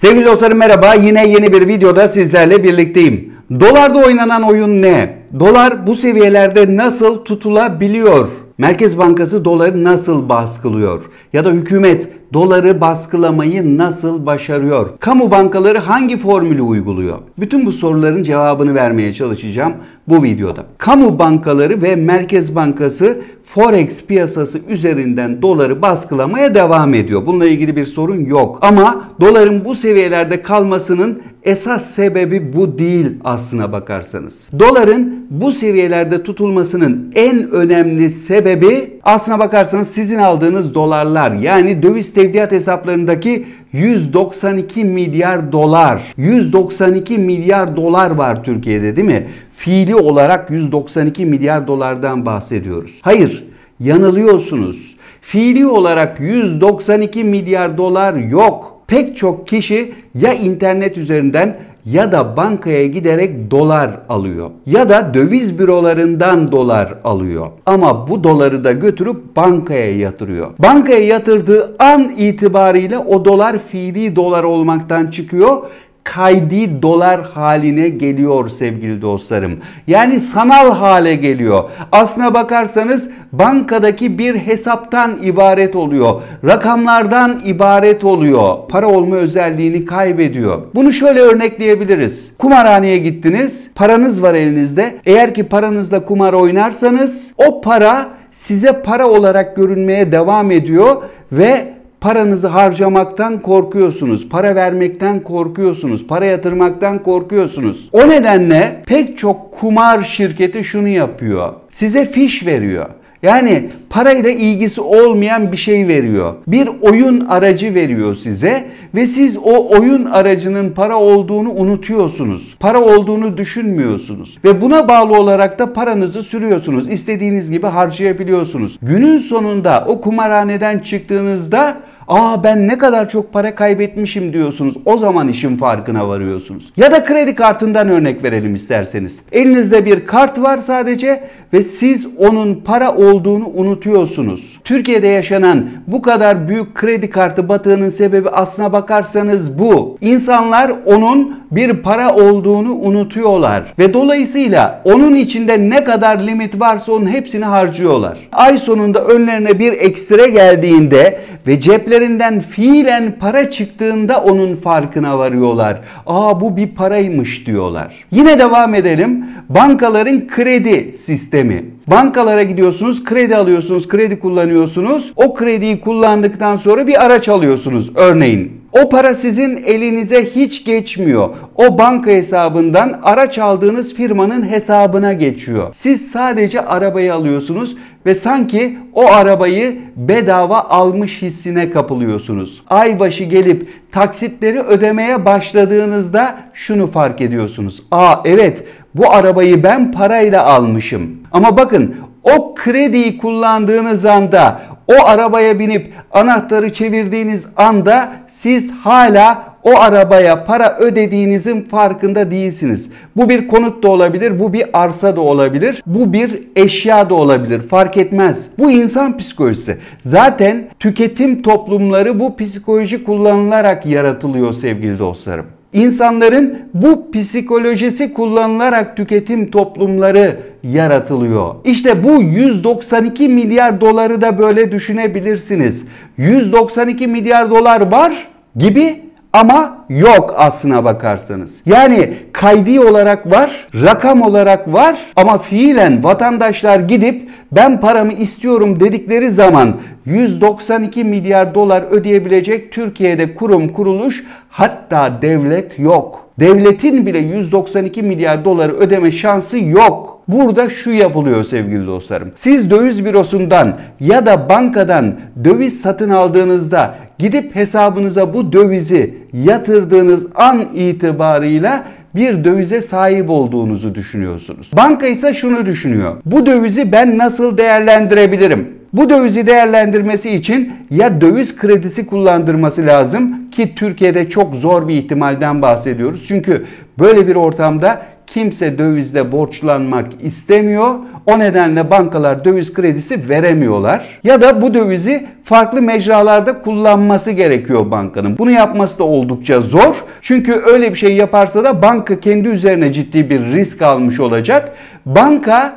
Sevgili dostlarım merhaba, yine yeni bir videoda sizlerle birlikteyim. Dolarda oynanan oyun ne? Dolar bu seviyelerde nasıl tutulabiliyor? Merkez Bankası doları nasıl baskılıyor? Ya da hükümet doları baskılamayı nasıl başarıyor? Kamu bankaları hangi formülü uyguluyor? Bütün bu soruların cevabını vermeye çalışacağım bu videoda. Kamu bankaları ve Merkez Bankası Forex piyasası üzerinden doları baskılamaya devam ediyor. Bununla ilgili bir sorun yok. Ama doların bu seviyelerde kalmasının esas sebebi bu değil aslına bakarsanız. Doların bu seviyelerde tutulmasının en önemli sebebi aslına bakarsanız sizin aldığınız dolarlar. Yani döviz tevdiat hesaplarındaki 192 milyar dolar. 192 milyar dolar var Türkiye'de, değil mi? Fiili olarak 192 milyar dolardan bahsediyoruz. Hayır, yanılıyorsunuz. Fiili olarak 192 milyar dolar yok. Pek çok kişi ya internet üzerinden ya da bankaya giderek dolar alıyor. Ya da döviz bürolarından dolar alıyor. Ama bu doları da götürüp bankaya yatırıyor. Bankaya yatırdığı an itibariyle o dolar fiili dolar olmaktan çıkıyor. Kaydi dolar haline geliyor sevgili dostlarım. Yani sanal hale geliyor. Aslına bakarsanız bankadaki bir hesaptan ibaret oluyor. Rakamlardan ibaret oluyor. Para olma özelliğini kaybediyor. Bunu şöyle örnekleyebiliriz. Kumarhaneye gittiniz. Paranız var elinizde. Eğer ki paranızla kumar oynarsanız o para size para olarak görünmeye devam ediyor ve paranızı harcamaktan korkuyorsunuz, para vermekten korkuyorsunuz, para yatırmaktan korkuyorsunuz. O nedenle pek çok kumar şirketi şunu yapıyor. Size fiş veriyor. Yani parayla ilgisi olmayan bir şey veriyor. Bir oyun aracı veriyor size ve siz o oyun aracının para olduğunu unutuyorsunuz. Para olduğunu düşünmüyorsunuz. Ve buna bağlı olarak da paranızı sürüyorsunuz. İstediğiniz gibi harcayabiliyorsunuz. Günün sonunda o kumarhaneden çıktığınızda "Aa, ben ne kadar çok para kaybetmişim" diyorsunuz. O zaman işin farkına varıyorsunuz. Ya da kredi kartından örnek verelim isterseniz. Elinizde bir kart var sadece ve siz onun para olduğunu unutuyorsunuz. Türkiye'de yaşanan bu kadar büyük kredi kartı batığının sebebi aslına bakarsanız bu. İnsanlar onun bir para olduğunu unutuyorlar. Ve dolayısıyla onun içinde ne kadar limit varsa onun hepsini harcıyorlar. Ay sonunda önlerine bir ekstra geldiğinde ve ceplerinden fiilen para çıktığında onun farkına varıyorlar. "Aa, bu bir paraymış" diyorlar. Yine devam edelim. Bankaların kredi sistemi. Bankalara gidiyorsunuz, kredi alıyorsunuz, kredi kullanıyorsunuz. O krediyi kullandıktan sonra bir araç alıyorsunuz örneğin. O para sizin elinize hiç geçmiyor. O banka hesabından araç aldığınız firmanın hesabına geçiyor. Siz sadece arabayı alıyorsunuz ve sanki o arabayı bedava almış hissine kapılıyorsunuz. Ay başı gelip taksitleri ödemeye başladığınızda şunu fark ediyorsunuz. "Aa, evet, bu arabayı ben parayla almışım." Ama bakın, o krediyi kullandığınız anda, o arabaya binip anahtarı çevirdiğiniz anda siz hala o arabaya para ödediğinizin farkında değilsiniz. Bu bir konut da olabilir, bu bir arsa da olabilir, bu bir eşya da olabilir, fark etmez. Bu insan psikolojisi. Zaten tüketim toplumları bu psikoloji kullanılarak yaratılıyor sevgili dostlarım. İnsanların bu psikolojisi kullanılarak tüketim toplumları yaratılıyor. İşte bu 192 milyar doları da böyle düşünebilirsiniz. 192 milyar dolar var gibi ama yok aslına bakarsanız. Yani kaydi olarak var, rakam olarak var ama fiilen vatandaşlar gidip ben paramı istiyorum dedikleri zaman 192 milyar dolar ödeyebilecek Türkiye'de kurum, kuruluş, hatta devlet yok. Devletin bile 192 milyar doları ödeme şansı yok. Burada şu yapılıyor sevgili dostlarım. Siz döviz bürosundan ya da bankadan döviz satın aldığınızda gidip hesabınıza bu dövizi yatırdığınız an itibarıyla bir dövize sahip olduğunuzu düşünüyorsunuz. Banka ise şunu düşünüyor. Bu dövizi ben nasıl değerlendirebilirim? Bu dövizi değerlendirmesi için ya döviz kredisi kullandırması lazım ki Türkiye'de çok zor bir ihtimalden bahsediyoruz. Çünkü böyle bir ortamda kimse dövizle borçlanmak istemiyor. O nedenle bankalar döviz kredisi veremiyorlar. Ya da bu dövizi farklı mecralarda kullanması gerekiyor bankanın. Bunu yapması da oldukça zor. Çünkü öyle bir şey yaparsa da banka kendi üzerine ciddi bir risk almış olacak. Banka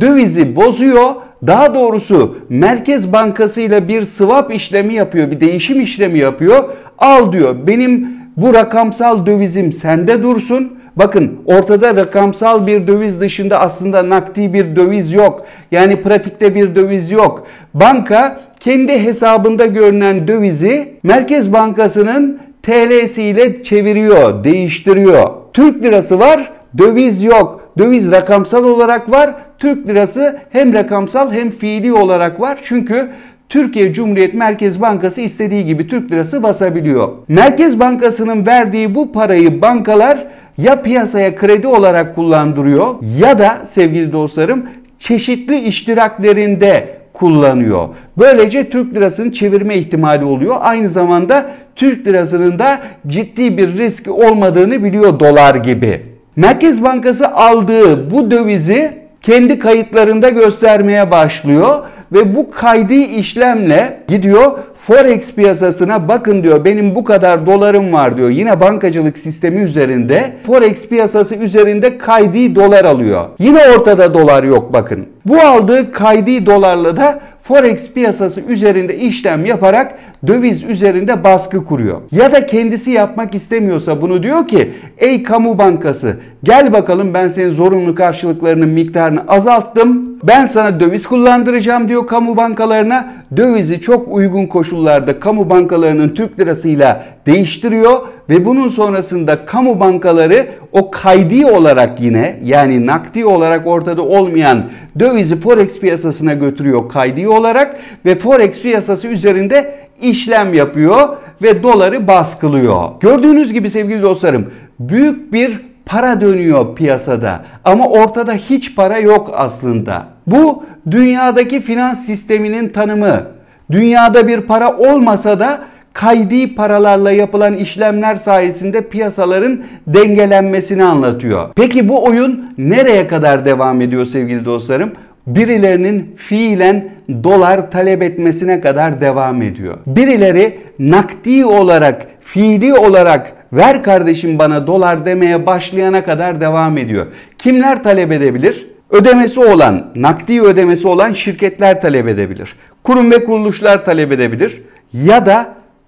dövizi bozuyor. Daha doğrusu Merkez Bankası ile bir swap işlemi yapıyor, bir değişim işlemi yapıyor. Al diyor, benim bu rakamsal dövizim sende dursun. Bakın, ortada rakamsal bir döviz dışında aslında nakdi bir döviz yok. Yani pratikte bir döviz yok. Banka kendi hesabında görünen dövizi Merkez Bankası'nın TL'siyle çeviriyor, değiştiriyor. Türk lirası var, döviz yok. Döviz rakamsal olarak var. Türk lirası hem rakamsal hem fiili olarak var. Çünkü Türkiye Cumhuriyet Merkez Bankası istediği gibi Türk lirası basabiliyor. Merkez Bankası'nın verdiği bu parayı bankalar ya piyasaya kredi olarak kullandırıyor ya da sevgili dostlarım çeşitli iştiraklerinde kullanıyor. Böylece Türk lirasını çevirme ihtimali oluyor. Aynı zamanda Türk lirasının da ciddi bir risk olmadığını biliyor dolar gibi. Merkez Bankası aldığı bu dövizi kendi kayıtlarında göstermeye başlıyor ve bu kaydı işlemle gidiyor Forex piyasasına, bakın diyor benim bu kadar dolarım var diyor. Yine bankacılık sistemi üzerinde Forex piyasası üzerinde kaydı dolar alıyor. Yine ortada dolar yok bakın. Bu aldığı kaydı dolarla da Forex piyasası üzerinde işlem yaparak döviz üzerinde baskı kuruyor. Ya da kendisi yapmak istemiyorsa bunu diyor ki ey kamu bankası gel bakalım ben senin zorunlu karşılıklarının miktarını azalttım. Ben sana döviz kullandıracağım diyor kamu bankalarına. Dövizi çok uygun koşullarda kamu bankalarının Türk lirasıyla değiştiriyor ve bunun sonrasında kamu bankaları o kaydi olarak yine yani nakdi olarak ortada olmayan dövizi Forex piyasasına götürüyor kaydi olarak ve Forex piyasası üzerinde işlem yapıyor ve doları baskılıyor. Gördüğünüz gibi sevgili dostlarım büyük bir para dönüyor piyasada ama ortada hiç para yok aslında. Bu dünyadaki finans sisteminin tanımı. Dünyada bir para olmasa da kaydi paralarla yapılan işlemler sayesinde piyasaların dengelenmesini anlatıyor. Peki bu oyun nereye kadar devam ediyor sevgili dostlarım? Birilerinin fiilen dolar talep etmesine kadar devam ediyor. Birileri nakdi olarak, fiili olarak ver kardeşim bana dolar demeye başlayana kadar devam ediyor. Kimler talep edebilir? Ödemesi olan, nakdi ödemesi olan şirketler talep edebilir. Kurum ve kuruluşlar talep edebilir. Ya da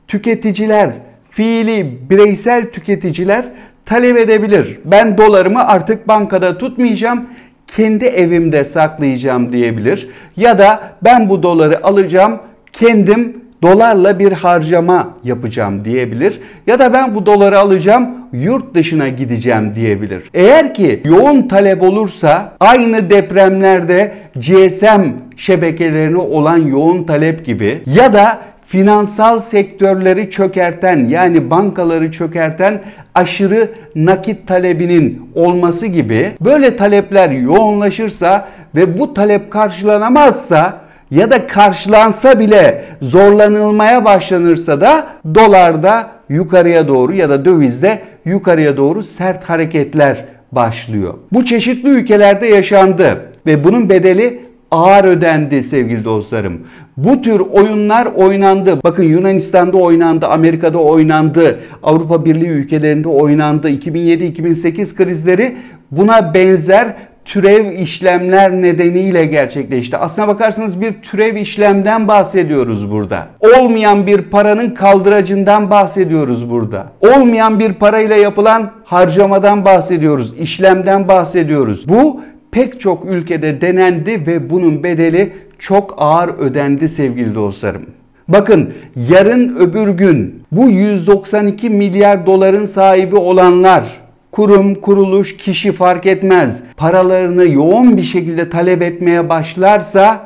tüketiciler, fiili bireysel tüketiciler talep edebilir. Ben dolarımı artık bankada tutmayacağım, kendi evimde saklayacağım diyebilir. Ya da ben bu doları alacağım, kendim dolarla bir harcama yapacağım diyebilir. Ya da ben bu doları alacağım, yurt dışına gideceğim diyebilir. Eğer ki yoğun talep olursa aynı depremlerde GSM şebekelerine olan yoğun talep gibi ya da finansal sektörleri çökerten yani bankaları çökerten aşırı nakit talebinin olması gibi böyle talepler yoğunlaşırsa ve bu talep karşılanamazsa ya da karşılansa bile zorlanılmaya başlanırsa da dolarda yukarıya doğru ya da dövizde yukarıya doğru sert hareketler başlıyor. Bu çeşitli ülkelerde yaşandı ve bunun bedeli ağır ödendi sevgili dostlarım. Bu tür oyunlar oynandı. Bakın Yunanistan'da oynandı, Amerika'da oynandı, Avrupa Birliği ülkelerinde oynandı. 2007-2008 krizleri buna benzer türev işlemler nedeniyle gerçekleşti. Aslına bakarsanız bir türev işlemden bahsediyoruz burada. Olmayan bir paranın kaldıracından bahsediyoruz burada. Olmayan bir parayla yapılan harcamadan bahsediyoruz, işlemden bahsediyoruz. Bu pek çok ülkede denendi ve bunun bedeli çok ağır ödendi sevgili dostlarım. Bakın yarın öbür gün bu 192 milyar doların sahibi olanlar, kurum, kuruluş, kişi fark etmez, paralarını yoğun bir şekilde talep etmeye başlarsa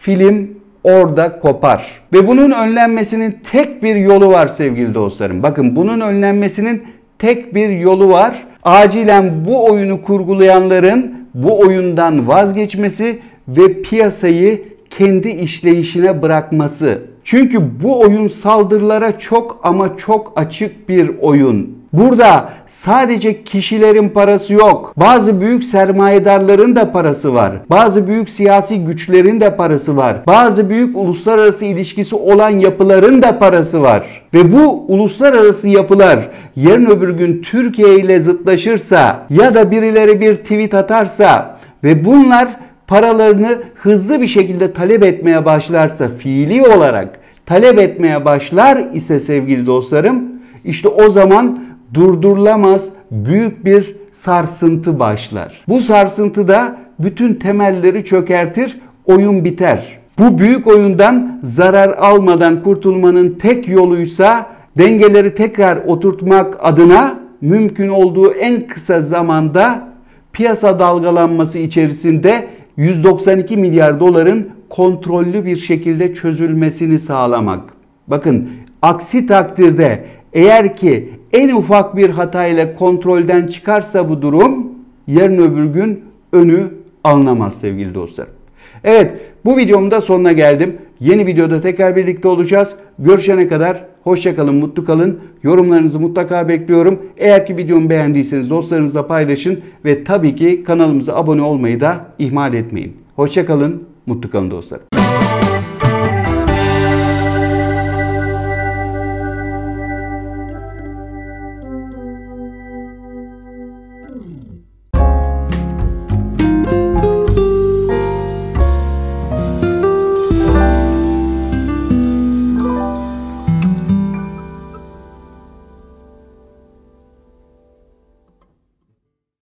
film orada kopar. Ve bunun önlenmesinin tek bir yolu var sevgili dostlarım. Bakın bunun önlenmesinin tek bir yolu var. Acilen bu oyunu kurgulayanların bu oyundan vazgeçmesi ve piyasayı kendi işleyişine bırakması. Çünkü bu oyun saldırılara çok ama çok açık bir oyun. Burada sadece kişilerin parası yok. Bazı büyük sermayedarların da parası var. Bazı büyük siyasi güçlerin de parası var. Bazı büyük uluslararası ilişkisi olan yapıların da parası var. Ve bu uluslararası yapılar yarın öbür gün Türkiye ile zıtlaşırsa ya da birileri bir tweet atarsa ve bunlar paralarını hızlı bir şekilde talep etmeye başlarsa, fiili olarak talep etmeye başlar ise sevgili dostlarım, işte o zaman durdurulamaz büyük bir sarsıntı başlar. Bu sarsıntı da bütün temelleri çökertir, oyun biter. Bu büyük oyundan zarar almadan kurtulmanın tek yoluysa dengeleri tekrar oturtmak adına mümkün olduğu en kısa zamanda piyasa dalgalanması içerisinde 192 milyar doların kontrollü bir şekilde çözülmesini sağlamak. Bakın, aksi takdirde eğer ki en ufak bir hatayla kontrolden çıkarsa bu durum, yarın öbür gün önü alınamaz sevgili dostlar. Evet, bu videomun da sonuna geldim. Yeni videoda tekrar birlikte olacağız. Görüşene kadar hoşça kalın, mutlu kalın. Yorumlarınızı mutlaka bekliyorum. Eğer ki videomu beğendiyseniz dostlarınızla paylaşın ve tabii ki kanalımıza abone olmayı da ihmal etmeyin. Hoşça kalın, mutlu kalın dostlar.